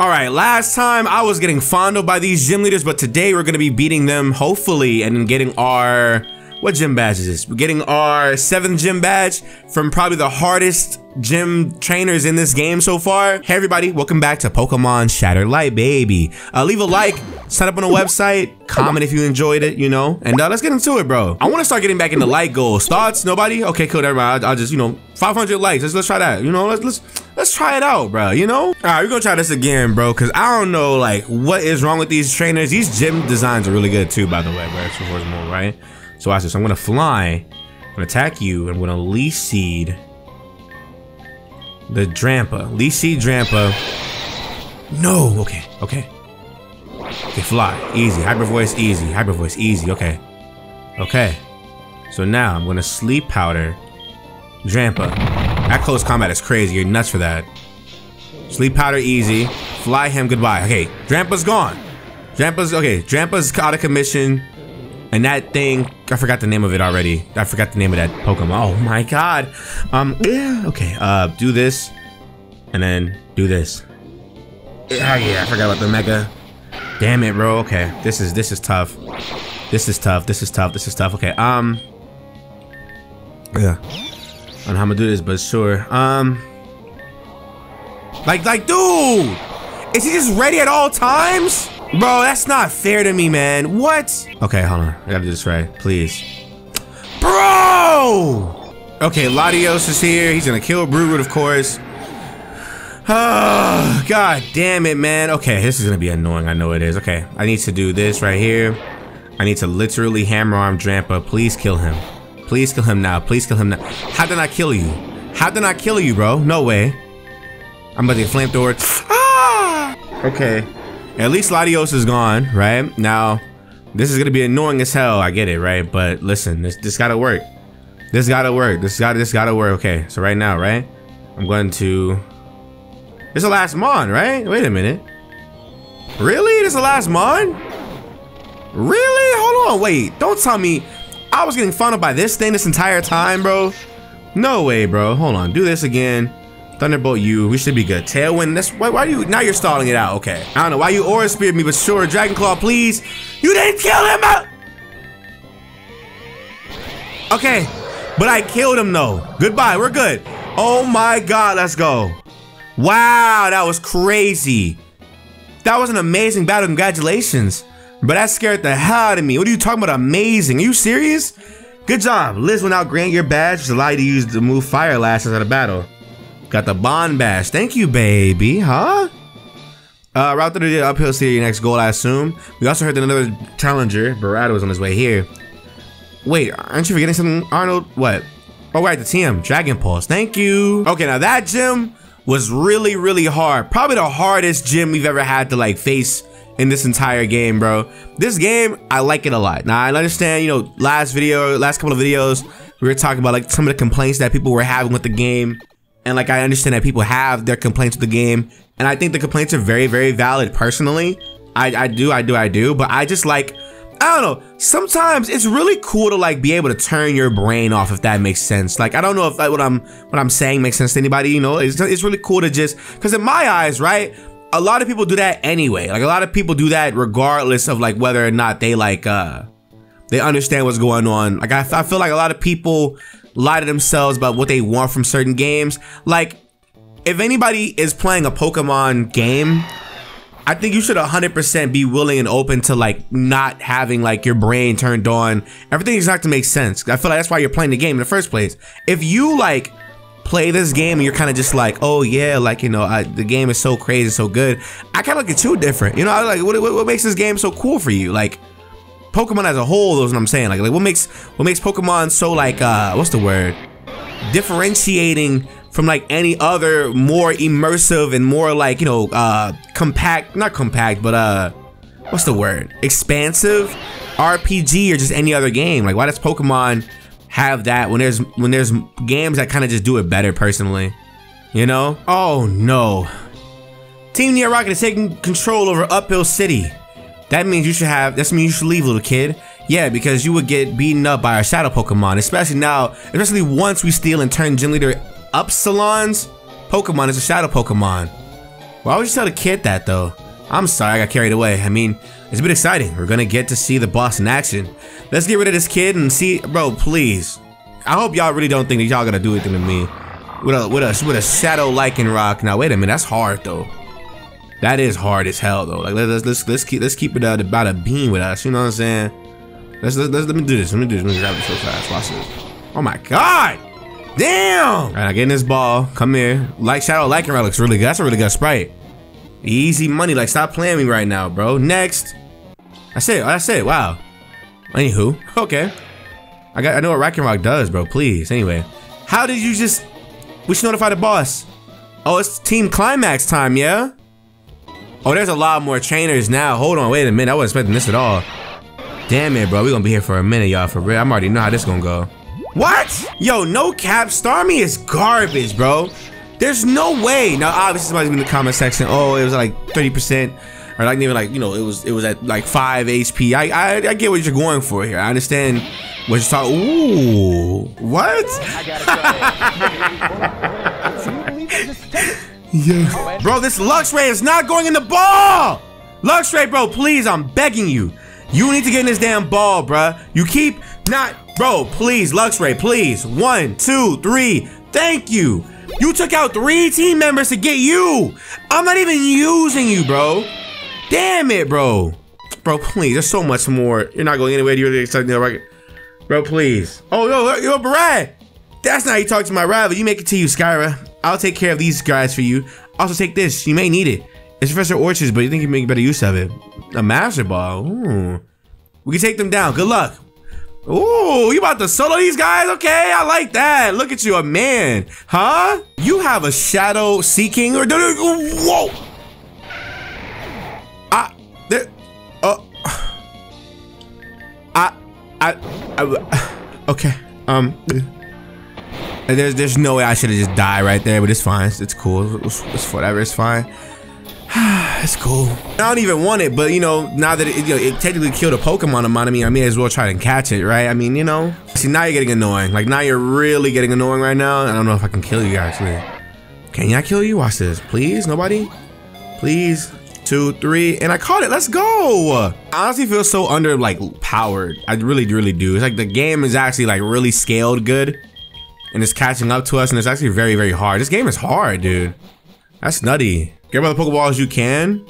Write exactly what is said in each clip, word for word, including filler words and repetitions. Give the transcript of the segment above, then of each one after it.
All right, last time I was getting fondled by these gym leaders, but today we're gonna be beating them, hopefully, and getting our, what gym badge is this? We're getting our seventh gym badge from probably the hardest gym trainers in this game so far. Hey everybody, welcome back to Pokemon Shattered Light, baby. Uh, leave a like, sign up on the website, comment if you enjoyed it, you know, and uh, let's get into it, bro. I wanna start getting back into like goals. Thoughts, nobody? Okay, cool, never mind. I'll, I'll just, you know, five hundred likes, let's, let's try that, you know, let's, let's, Let's try it out, bro, you know? All right, we're gonna try this again, bro, because I don't know, like, what is wrong with these trainers. These gym designs are really good, too, by the way, bro. Extra force more, right? So watch this. I'm gonna fly. I'm gonna attack you. I'm gonna Leech Seed the Drampa. Leech Seed Drampa. No! Okay, okay. Okay, fly. Easy. Hyper Voice, easy. Hyper Voice, easy. Okay. Okay. So now I'm gonna Sleep Powder Drampa. That close combat is crazy. You're nuts for that. Sleep Powder, easy. Fly him, goodbye. Okay, Drampa's gone. Drampa's, okay, Drampa's out of commission. And that thing, I forgot the name of it already. I forgot the name of that Pokemon. Oh my God. Um, yeah, okay, uh, do this. And then do this. Yeah, yeah, I forgot about the Mega. Damn it, bro, okay. This is, this is tough. This is tough, this is tough, this is tough. Okay, um, yeah. I don't know how I'm gonna do this, but sure. Um, like, like, dude, is he just ready at all times, bro? That's not fair to me, man. What? Okay, hold on. I gotta do this right, please, bro. Okay, Latios is here. He's gonna kill Brewroot, of course. Oh, God damn it, man. Okay, this is gonna be annoying. I know it is. Okay, I need to do this right here. I need to literally hammer arm Drampa. Please kill him. Please kill him now. Please kill him now. How did I kill you? How did I kill you, bro? No way. I'm about to get flamethrower. Ah! Okay. At least Latios is gone, right? Now, this is gonna be annoying as hell. I get it, right? But listen, this this gotta work. This gotta work. This gotta this gotta work. Okay. So right now, right? I'm going to. It's the last Mon, right? Wait a minute. Really? This is the last Mon? Really? Hold on. Wait. Don't tell me. I was getting funneled by this thing this entire time, bro. No way, bro. Hold on. Do this again. Thunderbolt you. We should be good. Tailwind. That's why, why you now you're stalling it out. Okay. I don't know why you Aura Speared me, but sure. Dragon Claw, please. You didn't kill him. I okay. But I killed him though. Goodbye. We're good. Oh my God. Let's go. Wow. That was crazy. That was an amazing battle. Congratulations. But that scared the hell out of me. What are you talking about? Amazing. Are you serious? Good job. Liz will now grant your badge, which allow you to use the move Fire Lashes at a battle. Got the Bond Badge. Thank you, baby. Huh? Uh, route through the uphill to your next goal, I assume. We also heard that another challenger, Barato, was on his way here. Wait, aren't you forgetting something, Arnold? What? Oh, right, the T M. Dragon Pulse. Thank you. Okay, now that gym was really, really hard. Probably the hardest gym we've ever had to, like, face in this entire game, bro. This game, I like it a lot. Now, I understand, you know, last video, last couple of videos, we were talking about like some of the complaints that people were having with the game. And like, I understand that people have their complaints with the game. And I think the complaints are very, very valid personally. I, I do, I do, I do. But I just like, I don't know. Sometimes it's really cool to like be able to turn your brain off, if that makes sense. Like, I don't know if like, what I'm what I'm saying makes sense to anybody, you know? It's, it's really cool to just, because in my eyes, right? A lot of people do that anyway. Like a lot of people do that regardless of like whether or not they like uh they understand what's going on. Like I, I feel like a lot of people lie to themselves about what they want from certain games. Like if anybody is playing a Pokemon game, I think you should one hundred percent be willing and open to like not having like your brain turned on. Everything is not to make sense. I feel like that's why you're playing the game in the first place. If you like play this game and you're kind of just like, oh yeah, like, you know, I, the game is so crazy, so good. I kind of look at you different, you know. I like, what, what, what makes this game so cool for you? Like, Pokemon as a whole, that's what I'm saying. Like, like what makes what makes Pokemon so like, uh, what's the word? Differentiating from like any other more immersive and more like, you know, uh, compact, not compact, but uh, what's the word? Expansive R P G or just any other game. Like, why does Pokemon have that when there's when there's games that kind of just do it better personally, you know? Oh no, Team Neo Rocket is taking control over Uphill City. That means you should have. That means you should leave, little kid. Yeah, because you would get beaten up by our Shadow Pokemon, especially now, especially once we steal and turn Gym Leader Upsilon's Pokemon as a Shadow Pokemon. Why would you tell the kid that though? I'm sorry, I got carried away. I mean, it's been exciting. We're gonna get to see the boss in action. Let's get rid of this kid and see, bro, please. I hope y'all really don't think that y'all gonna do anything to me. With a, with a, with a Shadow Lycanroc. Now, wait a minute, that's hard though. That is hard as hell though. Like, let's, let's, let's keep, let's keep it uh, about a beam with us, you know what I'm saying? Let's, let's, let's, let me do this, let me do this, let me grab this so fast, watch this. Oh my God! Damn! All right, I get in this ball, come here. Like Shadow Lycanroc looks really good, that's a really good sprite. Easy money, like stop playing me right now, bro. Next! That's it, that's it, wow. Anywho, okay. I got, I know what Lycanroc does, bro, please, anyway. How did you just, we should notify the boss. Oh, it's Team Climax time, yeah? Oh, there's a lot more trainers now. Hold on, wait a minute. I wasn't expecting this at all. Damn it, bro. We're gonna be here for a minute, y'all, for real. I already know how this gonna go. What? Yo, no cap. Starmie is garbage, bro. There's no way. Now, obviously, somebody's in the comment section. Oh, it was like thirty percent. Or like, even like, you know, it was it was at like five H P. I, I, I get what you're going for here. I understand what you're talking. Ooh. What? Yeah. Bro, this Luxray is not going in the ball! Luxray, bro, please, I'm begging you. You need to get in this damn ball, bruh. You keep not... Bro, please, Luxray, please. One, two, three. Thank you. You took out three team members to get you. I'm not even using you, bro. Damn it, bro. Bro, please, there's so much more. You're not going anywhere. You're really excited. Bro, please. Oh, yo, yo, Brad. That's not how you talk to my rival. You make it to you, Skyra. I'll take care of these guys for you. Also take this, you may need it. It's Professor Orchard's, but you think you make better use of it. A Master Ball, ooh. We can take them down, good luck. Ooh, you about to solo these guys? Okay, I like that. Look at you, a man, huh? You have a Shadow Seeking or, whoa. I, there, uh, I, I, I, okay, um. There's, there's no way I should have just died right there, but it's fine. It's, it's cool. It's, it's whatever. It's fine. It's cool. I don't even want it, but you know, now that it, you know, it technically killed a Pokemon amount of me, I may as well try and catch it, right? I mean, you know. See, now you're getting annoying. Like now you're really getting annoying right now. I don't know if I can kill you actually. Can I kill you? Watch this, please. Nobody, please. Two, three, and I caught it. Let's go. I honestly feel so under like powered. I really, really do. It's like the game is actually like really scaled good. And it's catching up to us, and it's actually very, very hard. This game is hard, dude. That's nutty. Get all the Pokeballs you can.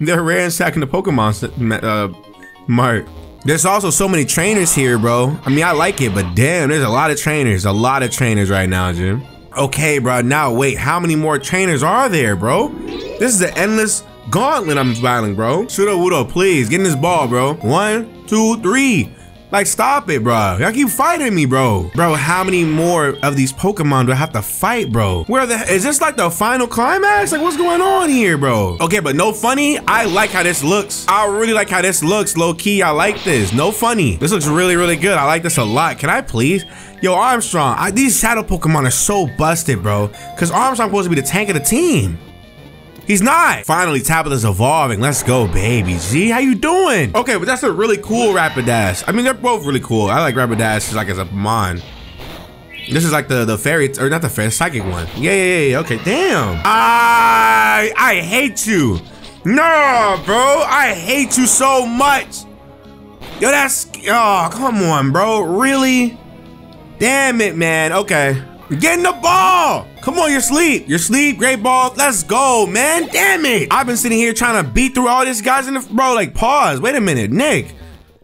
They're ransacking the Pokemon uh, mart. There's also so many trainers here, bro. I mean, I like it, but damn, there's a lot of trainers. A lot of trainers right now, Jim. Okay, bro, now wait. How many more trainers are there, bro? This is an endless gauntlet I'm battling, bro. Sudowoodo, please, get in this ball, bro. One, two, three. Like, stop it, bro. Y'all keep fighting me, bro. Bro, how many more of these Pokemon do I have to fight, bro? Where the, is this like the final climax? Like, what's going on here, bro? Okay, but no funny, I like how this looks. I really like how this looks, low key. I like this, no funny. This looks really, really good. I like this a lot. Can I please? Yo, Armstrong, I, these Shadow Pokemon are so busted, bro. Cause Armstrong's supposed to be the tank of the team. He's not. Finally, Tabitha's evolving. Let's go, baby. G, how you doing? Okay, but that's a really cool Rapidash. I mean, they're both really cool. I like Rapidash like as a Pokemon. This is like the, the fairy, or not the fairy, psychic one. Yeah, yeah, yeah, okay, damn. I, I hate you. No, bro, I hate you so much. Yo, that's, oh, come on, bro, really? Damn it, man, okay. Get in the ball! Come on, you're asleep. You're asleep, great ball. Let's go, man. Damn it. I've been sitting here trying to beat through all these guys in the, bro, like, pause. Wait a minute, Nick.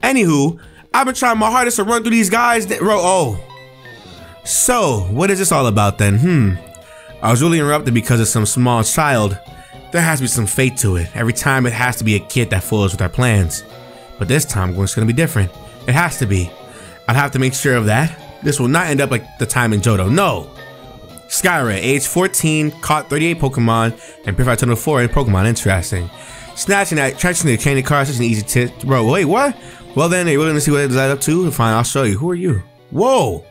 Anywho, I've been trying my hardest to run through these guys that, bro, oh. So, what is this all about then? Hmm. I was really interrupted because of some small child. There has to be some fate to it. Every time it has to be a kid that fools with our plans. But this time, it's gonna be different. It has to be. I'd have to make sure of that. This will not end up like the time in Johto. No! Skyra, age fourteen, caught thirty-eight Pokemon and purified total four in Pokemon. Interesting. Snatching that, tracking the training car, such an easy tip. Bro, wait, what? Well then, are you willing to see what it led up to? Fine, I'll show you. Who are you? Whoa!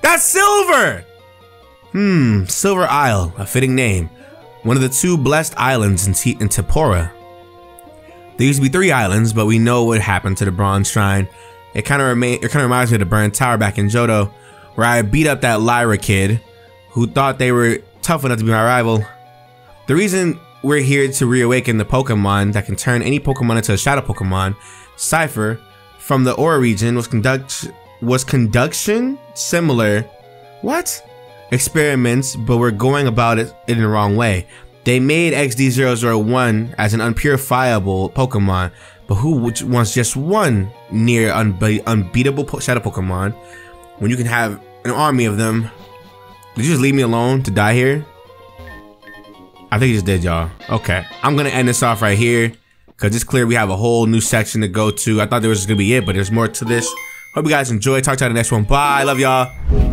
That's Silver! Hmm, Silver Isle, a fitting name. One of the two blessed islands in, T in Tepora. There used to be three islands, but we know what happened to the Bronze Shrine. It kind of remain. It kind of reminds me of the Burn Tower back in Johto, where I beat up that Lyra kid, who thought they were tough enough to be my rival. The reason we're here to reawaken the Pokemon that can turn any Pokemon into a Shadow Pokemon, Cypher, from the Aura region was conduct was conduction similar what experiments, but we're going about it in the wrong way. They made X D zero zero one as an unpurifiable Pokemon, but who wants just one near unbe unbeatable po Shadow Pokemon when you can have an army of them? Did you just leave me alone to die here? I think you just did, y'all. Okay, I'm gonna end this off right here, because it's clear we have a whole new section to go to. I thought there was just gonna be it, but there's more to this. Hope you guys enjoy. Talk to you in the next one. Bye. Love y'all.